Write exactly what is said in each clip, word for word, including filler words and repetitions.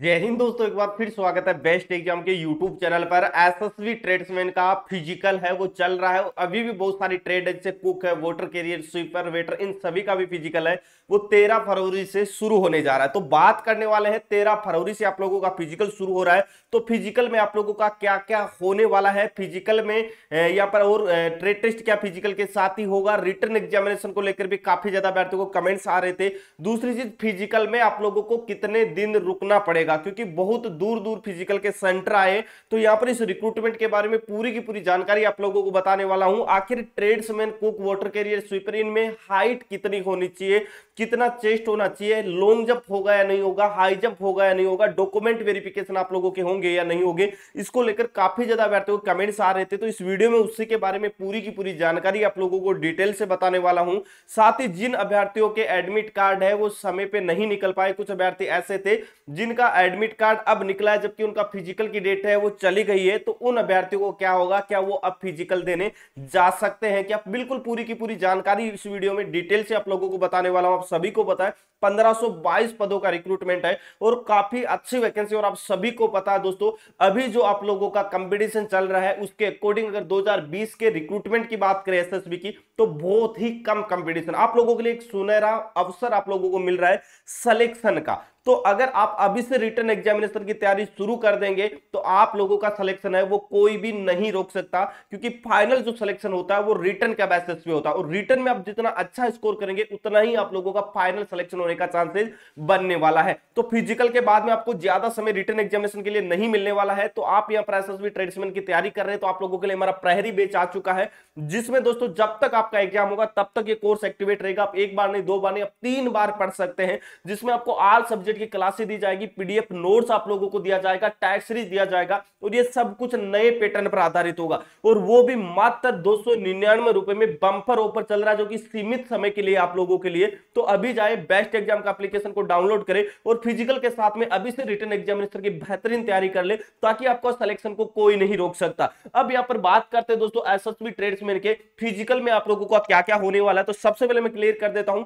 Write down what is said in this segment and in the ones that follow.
जय हिंद दोस्तों, एक बार फिर स्वागत है बेस्ट एग्जाम के यूट्यूब चैनल पर। एसएसबी ट्रेड्समैन का फिजिकल है वो चल रहा है, अभी भी बहुत सारी ट्रेड है, जैसे कुक है, वोटर कैरियर, स्वीपर, वेटर, इन सभी का भी फिजिकल है वो तेरह फरवरी से शुरू होने जा रहा है। तो बात करने वाले हैं तेरह फरवरी से आप लोगों का फिजिकल शुरू हो रहा है, तो फिजिकल में आप लोगों का क्या क्या होने वाला है, फिजिकल में यहाँ पर और ट्रेड टेस्ट क्या फिजिकल के साथ ही होगा, रिटर्न एग्जामिनेशन को लेकर भी काफी ज्यादा अभ्यर्थियों को कमेंट्स आ रहे थे। दूसरी चीज, फिजिकल में आप लोगों को कितने दिन रुकना पड़ेगा क्योंकि बहुत दूर दूर फिजिकल के सेंटर आए। तो यहाँ पर इस रिक्रूटमेंट के बारे में पूरी की पूरी जानकारी आप लोगों को बताने वाला हूं। आखिर tradesman, cook, water carrier, sweeper, इनमें हाइट कितनी होनी चाहिए, कितना चेस्ट होना चाहिए, लॉन्ग जंप होगा या नहीं होगा, हाई जंप होगा या नहीं होगा, डॉक्यूमेंट वेरिफिकेशन आप लोगों के होंगे या नहीं होंगे, इसको लेकर काफी ज्यादा अभ्यर्थियों को कमेंट्स आ रहे थे। तो इस वीडियो में उसी के बारे में पूरी की पूरी जानकारी आप लोगों को डिटेल से बताने वाला हूँ। साथ ही जिन अभ्यर्थियों के एडमिट कार्ड है वो समय पर नहीं निकल पाए, कुछ अभ्यर्थी ऐसे थे जिनका एडमिट कार्ड अब निकला है जबकि उनका फिजिकल की डेट है वो चली गई है, तो उन अभ्यर्थियों को क्या होगा, क्या वो अब फिजिकल देने जा सकते हैं क्या, बिल्कुल पूरी की पूरी जानकारी इस वीडियो में डिटेल से आप लोगों को बताने वाला हूं। आप सभी को पता है पंद्रह सौ बाईस पदों का रिक्रूटमेंट है और काफी अच्छी वैकेंसी, और आप सभी को पता है दोस्तों अभी जो आप लोगों का कंपटीशन चल रहा है उसके अकॉर्डिंग अगर दो हज़ार बीस के रिक्रूटमेंट की बात करें एसएसबी की, तो बहुत ही कम कंपटीशन, आप लोगों के लिए एक सुनहरा अवसर आप लोगों को मिल रहा है सिलेक्शन का। तो अगर आप अभी से रिटर्न एग्जामिनेशन की तैयारी शुरू कर देंगे तो आप लोगों का सिलेक्शन है वो कोई भी नहीं रोक सकता, क्योंकि फाइनल जो सिलेक्शन होता है वो रिटर्न का बेसिस पे होता है, और रिटर्न में आप जितना अच्छा स्कोर करेंगे उतना ही आप लोगों का फाइनल सिलेक्शन होने का चांसेस बनने वाला है। तो फिजिकल के बाद में आपको ज्यादा समय रिटर्न एग्जामिनेशन के लिए नहीं मिलने वाला है। तो आप यहाँ पर एसएसबी ट्रेड्समैन की तैयारी कर रहे हैं तो आप लोगों के लिए हमारा प्रहरी बैच आ चुका है, जिसमें दोस्तों जब तक आपका एग्जाम होगा तब तक ये कोर्स एक्टिवेट रहेगा। आप एक बार नहीं, दो बार नहीं, आप तीन बार पढ़ सकते हैं, जिसमें आपको आल सब्जेक्ट की क्लासेस दी जाएगी, पीडीएफ नोट्स आप लोगों को दिया जाएगा, टैक्स सीरीज दिया जाएगा, और ये सब कुछ नए पैटर्न पर आधारित होगा, और वो भी मात्र दो सौ निन्यानवे रुपए में बम्पर ऑफर चल रहा है जो कि सीमित समय के लिए आप लोगों के लिए। तो अभी जाए बेस्ट एग्जाम का एप्लीकेशन को डाउनलोड करें और फिजिकल के साथ में अभी से रिटर्न एग्जामिनेशन की बेहतरीन तैयारी कर ले, ताकि आपका सिलेक्शन को कोई नहीं रोक सकता। अब यहाँ पर बात करते हैं दोस्तों एसएसबी ट्रेड्समैन के फिजिकल में आप लोगों का क्या क्या होने वाला है। तो सबसे पहले मैं क्लियर कर देता हूं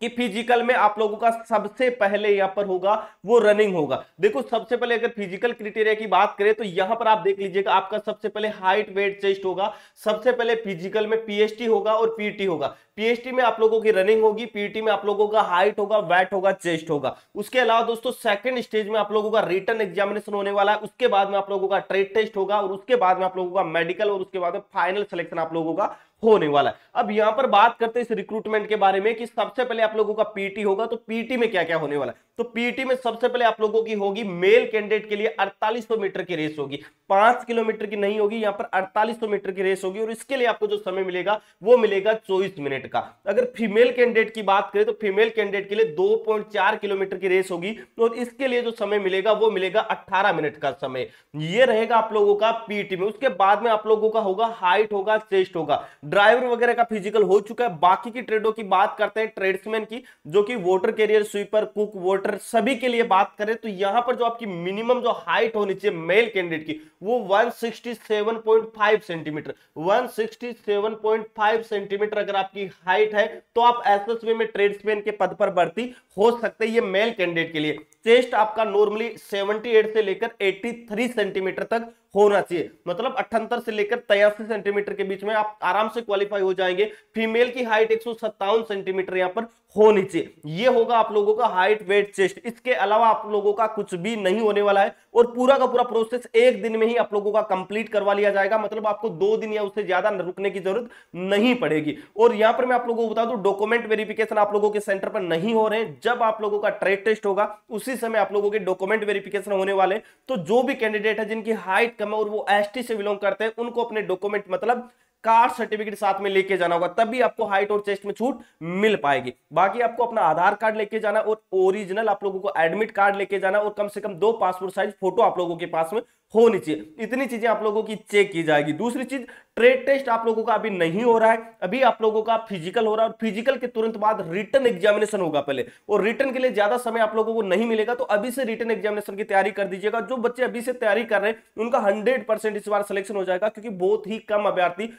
कि फिजिकल में आप लोगों का सबसे पहले यहाँ पर होगा वो रनिंग होगा। देखो सबसे पहले अगर फिजिकल क्राइटेरिया की बात करें तो यहाँ पर आप देख लीजिएगा, आपका सबसे पहले हाइट, वेट, चेस्ट होगा। सबसे पहले फिजिकल में पीएसटी होगा और पीटी होगा। पीएसटी में आप लोगों की रनिंग होगी, पीटी में आप लोगों का हाइट होगा, वेट होगा, चेस्ट होगा। उसके अलावा दोस्तों सेकंड स्टेज में आप लोगों का रिटर्न एग्जामिनेशन होने वाला है, उसके बाद में आप लोगों का ट्रेड टेस्ट होगा, और उसके बाद में आप लोगों का मेडिकल, और उसके बाद में फाइनल सिलेक्शन आप लोगों का होने वाला है। अब यहां पर बात करते हैं इस रिक्रूटमेंट के बारे में कि सबसे पहले आप लोगों का पीटी होगा, तो पीटी में क्या क्या होने वाला है। तो पीटी में सबसे पहले आप लोगों की होगी मेल कैंडिडेट के लिए अड़तालीस सौ मीटर की रेस होगी, पांच किलोमीटर की नहीं होगी, यहाँ पर अड़तालीस सौ मीटर की रेस होगी, और इसके लिए आपको जो समय मिलेगा वो मिलेगा चौबीस मिनट का। अगर फीमेल कैंडिडेट की बात करें तो फीमेल कैंडिडेट के लिए दो पॉइंट चार किलोमीटर की रेस होगी, और इसके लिए जो समय मिलेगा वो मिलेगा अट्ठारह मिनट का समय। ये रहेगा आप लोगों का पीटी में। उसके बाद में आप लोगों का होगा हाइट होगा, चेस्ट होगा। ड्राइवर वगैरह का फिजिकल हो चुका है। बाकी की ट्रेडों की बात करते हैं ट्रेड्समैन की, जो कि water carrier, sweeper, cook, water सभी के लिए बात करें तो यहां पर जो आपकी मिनिमम जो हाइट होनी चाहिए मेल कैंडिडेट की वो एक सौ सरसठ पॉइंट पाँच सेंटीमीटर, एक सौ सरसठ पॉइंट पाँच सेंटीमीटर अगर आपकी हाइट है तो आप एसएसबी में ट्रेड्समैन के पद पर भर्ती हो सकते हैं। ये मेल कैंडिडेट के लिए। चेस्ट आपका नॉर्मली अठहत्तर से लेकर तिरासी सेंटीमीटर तक होना चाहिए, मतलब अठहत्तर से लेकर तिरासी सेंटीमीटर के बीच में आप आराम से क्वालिफाई हो जाएंगे। फीमेल की हाइट एक सौ सत्तावन सेंटीमीटर यहाँ पर होनी चाहिए। ये होगा आप लोगों का हाइट, वेट, चेस्ट। इसके अलावा आप लोगों का कुछ भी नहीं होने वाला है, और पूरा का पूरा प्रोसेस एक दिन में ही आप लोगों का कंप्लीट करवा लिया जाएगा, मतलब आपको दो दिन या उससे ज्यादा रुकने की जरूरत नहीं पड़ेगी। और यहाँ पर मैं आप लोगों को बता दूं डॉक्यूमेंट वेरिफिकेशन आप लोगों के सेंटर पर नहीं हो रहे हैं। जब आप लोगों का ट्रेड टेस्ट होगा उसी समय आप लोगों के डॉक्यूमेंट वेरिफिकेशन होने वाले। तो जो भी कैंडिडेट है जिनकी हाइट कम है और वो एसटी से बिलोंग करते हैं, उनको अपने डॉक्यूमेंट मतलब कास्ट सर्टिफिकेट साथ में लेके जाना होगा, तभी आपको हाइट और चेस्ट में छूट मिल पाएगी। बाकी आपको अपना आधार कार्ड लेके जाना और ओरिजिनल आप लोगों को एडमिट कार्ड लेके जाना, और कम से कम दो पासपोर्ट साइज फोटो आप लोगों के पास में होनी चाहिए। इतनी चीजें आप लोगों की चेक की जाएगी। दूसरी चीज, ट्रेड टेस्ट आप लोगों का अभी नहीं हो रहा है, अभी आप लोगों का फिजिकल हो रहा है, और फिजिकल के तुरंत बाद रिटर्न एग्जामिनेशन होगा पहले, और रिटर्न के लिए ज्यादा समय आप लोगों को नहीं मिलेगा। तो अभी से रिटर्न एग्जामिनेशन की तैयारी कर दीजिएगा। जो बच्चे अभी से तैयारी कर रहे हैं उनका हंड्रेड परसेंट इस बार सिलेक्शन हो जाएगा, क्योंकि बहुत ही कम अभ्यर्थी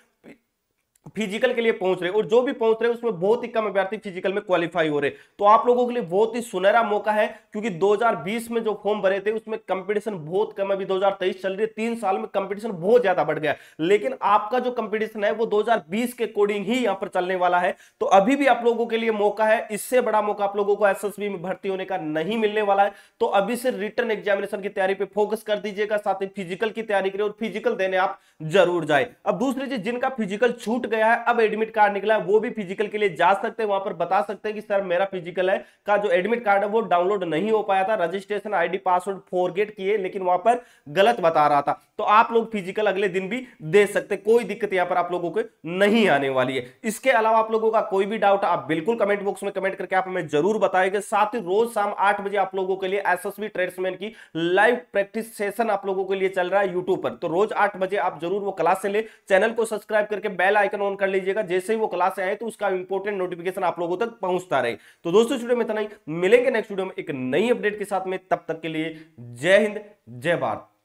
फिजिकल के लिए पहुंच रहे और जो भी पहुंच रहे उसमें बहुत ही कम अभ्यर्थी फिजिकल में क्वालिफाई हो रहे। तो आप लोगों के लिए बहुत ही सुनहरा मौका है, क्योंकि दो हज़ार बीस में जो फॉर्म भरे थे उसमें कंपटीशन बहुत कम है। अभी दो हज़ार तेईस चल रही है, तीन साल में कंपटीशन बहुत ज्यादा बढ़ गया, लेकिन आपका जो कंपटीशन है वो दो हज़ार बीस के अकॉर्डिंग ही यहाँ पर चलने वाला है। तो अभी भी आप लोगों के लिए मौका है, इससे बड़ा मौका आप लोगों को एस एस बी में भर्ती होने का नहीं मिलने वाला है। तो अभी से रिटन एग्जामिनेशन की तैयारी पे फोकस कर दीजिएगा, साथ ही फिजिकल की तैयारी करिए और फिजिकल देने आप जरूर जाए। अब दूसरी चीज, जिनका फिजिकल छूट गया है, अब एडमिट कार्ड निकला है, वो भी फिजिकल के लिए जा सकते हैं, वहां पर बता सकते हैं कि सर मेरा फिजिकल है का जो एडमिट कार्ड है वो डाउनलोड नहीं हो पाया था, रजिस्ट्रेशन आईडी पासवर्ड फॉरगेट किए, लेकिन वहां पर गलत बता रहा था। तो आप लोग फिजिकल अगले दिन भी दे सकते, कोई दिक्कत यहां पर आप लोगों को नहीं आने वाली है। इसके अलावा आप लोगों का कोई भी डाउट आप बिल्कुल कमेंट बॉक्स में कमेंट करके आप हमें जरूर बताएंगे। साथ ही रोज शाम आठ बजे आप लोगों के लिए एस एस बी ट्रेड्समैन की लाइव प्रैक्टिस सेशन आप लोगों के लिए चल रहा है यूट्यूब पर, तो रोज आठ बजे आप जरूर वो क्लास ले, चैनल को सब्सक्राइब करके बेल आइकन ऑन कर लीजिएगा, जैसे ही वो क्लास आए तो उसका इंपोर्टेंट नोटिफिकेशन आप लोगों तक पहुंचता रहे। तो दोस्तों इस वीडियो में इतना ही, मिलेंगे नेक्स्ट वीडियो में एक नई अपडेट के साथ में, तब तक के लिए जय हिंद जय भारत।